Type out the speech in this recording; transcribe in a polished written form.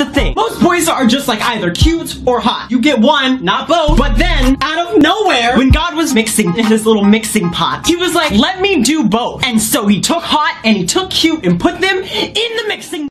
the thing. Most boys are just like either cute or hot. You get one, not both. But then, out of nowhere, when God was mixing in his little mixing pot, he was like, let me do both. And so he took hot and he took cute and put them in the mixing pot.